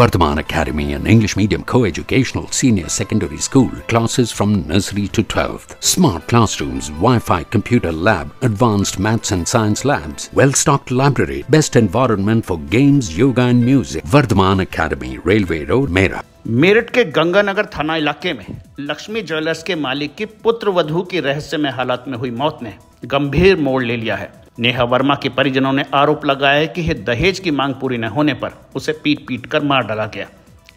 Vardhaman Academy, an English medium co-educational senior secondary school. Classes from nursery to 12th. Smart classrooms, Wi-Fi, computer lab, advanced maths and science labs. Well-stocked library, best environment for games, yoga and music. Vardhaman Academy, Railway Road, Meerut. Meerut के गंगानगर थाना इलाके में Lakshmi jewellers के मालिक की पुत्र वधू की रहस्यमय हालत में हुई मौत ने गंभीर मोड़ ले लिया है। नेहा वर्मा के परिजनों ने आरोप लगाया है कि यह दहेज की मांग पूरी न होने पर उसे पीट पीट कर मार डाला गया।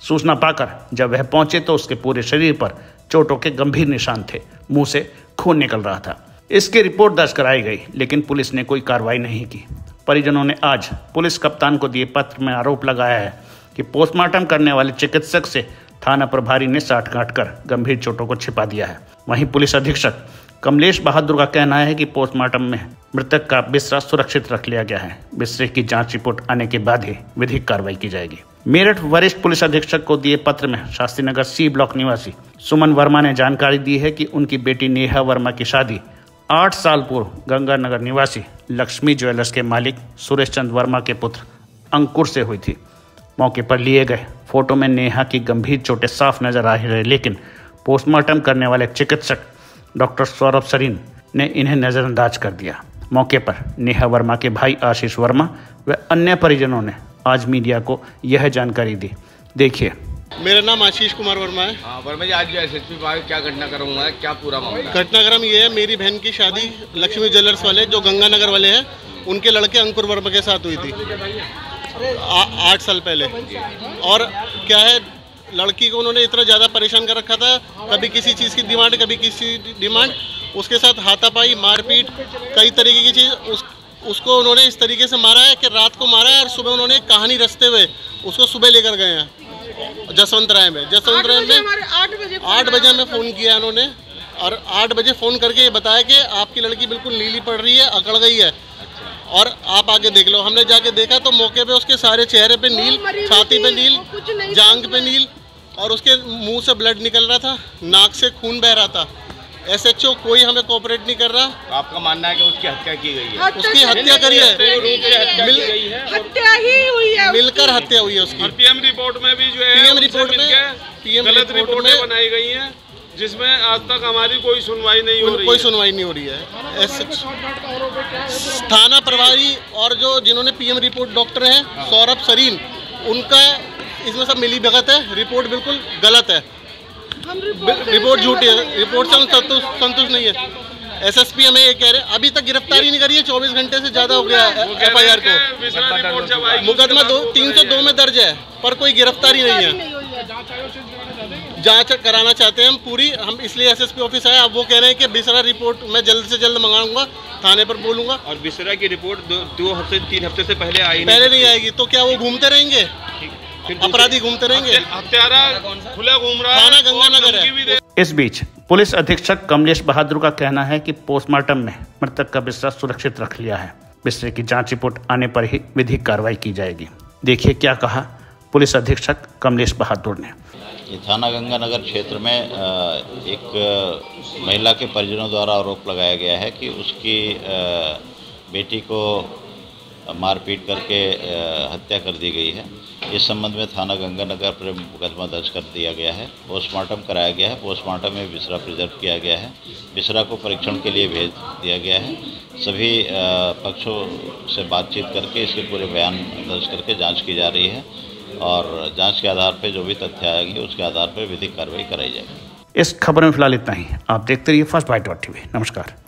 सूचना पाकर जब वह पहुंचे तो उसके पूरे शरीर पर चोटों के गंभीर निशान थे, मुंह से खून निकल रहा था। इसकी रिपोर्ट दर्ज कराई गई लेकिन पुलिस ने कोई कार्रवाई नहीं की। परिजनों ने आज पुलिस कप्तान को दिए पत्र में आरोप लगाया है कि पोस्टमार्टम करने वाले चिकित्सक से थाना प्रभारी ने साठगांठ कर गंभीर चोटों को छिपा दिया है। वहीं पुलिस अधीक्षक कमलेश बहादुर का कहना है कि पोस्टमार्टम में मृतक का बिस्तरा सुरक्षित रख लिया गया है। बिस्तरे की जांच रिपोर्ट आने के बाद ही विधिक कार्रवाई की जाएगी। मेरठ वरिष्ठ पुलिस अधीक्षक को दिए पत्र में शास्त्री नगर सी ब्लॉक निवासी सुमन वर्मा ने जानकारी दी है कि उनकी बेटी नेहा वर्मा की शादी 8 साल पूर्व गंगानगर निवासी लक्ष्मी ज्वेलर्स के मालिक सुरेश चंद वर्मा के पुत्र अंकुर से हुई थी। मौके पर लिए गए फोटो में नेहा की गंभीर चोटें साफ नजर आ रही, लेकिन पोस्टमार्टम करने वाले चिकित्सक डॉक्टर सौरभ सरीन ने इन्हें नज़रअंदाज कर दिया। मौके पर नेहा वर्मा के भाई आशीष वर्मा व अन्य परिजनों ने आज मीडिया को यह जानकारी दी। देखिए। मेरा नाम आशीष कुमार वर्मा है। हाँ वर्मा जी, आज जो SHP पार्क क्या घटनाक्रम हुआ है, क्या पूरा मामला? घटनाक्रम ये है, मेरी बहन की शादी लक्ष्मी ज्वेलर्स वाले जो गंगानगर वाले हैं उनके लड़के अंकुर वर्मा के साथ हुई थी 8 साल पहले। और क्या है, लड़की को उन्होंने इतना ज़्यादा परेशान कर रखा था, कभी किसी चीज़ की डिमांड, कभी किसी डिमांड, उसके साथ हाथापाई, मारपीट, कई तरीके की चीज़। उसको उन्होंने इस तरीके से मारा है कि रात को मारा है और सुबह उन्होंने कहानी रचते हुए उसको सुबह लेकर गए हैं जसवंत राय में 8 बजे हमें फ़ोन किया उन्होंने और 8 बजे फ़ोन करके ये बताया कि आपकी लड़की बिल्कुल नीली पड़ रही है, अकड़ गई है और आप आगे देख लो। हमने जाके देखा तो मौके पे उसके सारे चेहरे पे नील, छाती पे नील, जांघ पे नील और उसके मुंह से ब्लड निकल रहा था, नाक से खून बह रहा था। SHO कोई हमें कोऑपरेट नहीं कर रहा। तो आपका मानना है कि उसकी हत्या की गई है? उसकी हत्या करी है, मिलकर हत्या हुई है उसकी। PM रिपोर्ट में भी जो है PM रिपोर्ट में बनाई गई है जिसमें आज तक हमारी कोई सुनवाई नहीं हो रही है। थाना प्रभारी और जो जिन्होंने PM रिपोर्ट डॉक्टर हैं सौरभ सरीन, उनका इसमें सब मिली भगत है। रिपोर्ट बिल्कुल गलत है, रिपोर्ट झूठी है, रिपोर्ट से हम संतुष्ट नहीं है। SSP हमें ये कह रहे हैं, अभी तक गिरफ्तारी नहीं करी है, 24 घंटे से ज़्यादा हो गया है। FIR को मुकदमा 302 में दर्ज है पर कोई गिरफ्तारी नहीं है। जांच कराना चाहते हैं हम पूरी, हम इसलिए SSP ऑफिस आए। अब वो कह रहे हैं कि बिसरा रिपोर्ट मैं जल्द से जल्द मंगाऊंगा, थाने पर बोलूंगा। और बिसरा की रिपोर्ट 2 हफ्ते 3 हफ्ते से पहले नहीं आएगी तो क्या वो घूमते रहेंगे, अपराधी घूमते रहेंगे? हत्यारा खुला घूम रहा है, थाना गंगानगर है। इस बीच पुलिस अधीक्षक कमलेश बहादुर का कहना है कि पोस्टमार्टम में मृतक का बिस्तरा सुरक्षित रख लिया है, बिस्तरे की जाँच रिपोर्ट आने पर ही विधिक कार्रवाई की जाएगी। देखिए क्या कहा पुलिस अधीक्षक कमलेश बहादुर ने। थाना गंगानगर क्षेत्र में एक महिला के परिजनों द्वारा आरोप लगाया गया है कि उसकी बेटी को मारपीट करके हत्या कर दी गई है। इस संबंध में थाना गंगानगर पर मुकदमा दर्ज कर दिया गया है। पोस्टमार्टम कराया गया है, पोस्टमार्टम में बिसरा प्रिजर्व किया गया है, बिसरा को परीक्षण के लिए भेज दिया गया है। सभी पक्षों से बातचीत करके इसके पूरे बयान दर्ज करके जाँच की जा रही है और जांच के आधार पर जो भी तथ्य आएगी उसके आधार पर विधिक कार्रवाई कराई जाएगी। इस खबर में फिलहाल इतना ही। आप देखते रहिए फर्स्ट बाइट टीवी। नमस्कार।